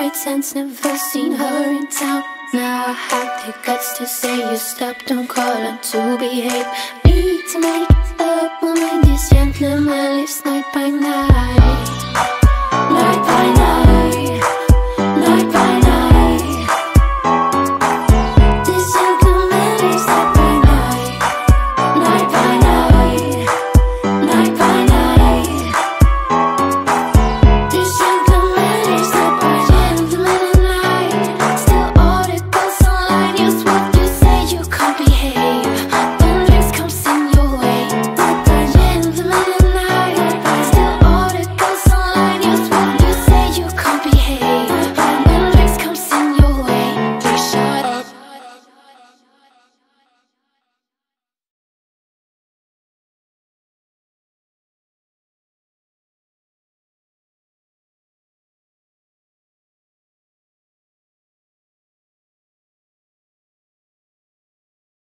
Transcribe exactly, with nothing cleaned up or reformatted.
pretense, never seen her in town. Now I had the guts to say you stop, don't call up to behave. Need to make up my mind, this gentleman lives night by night.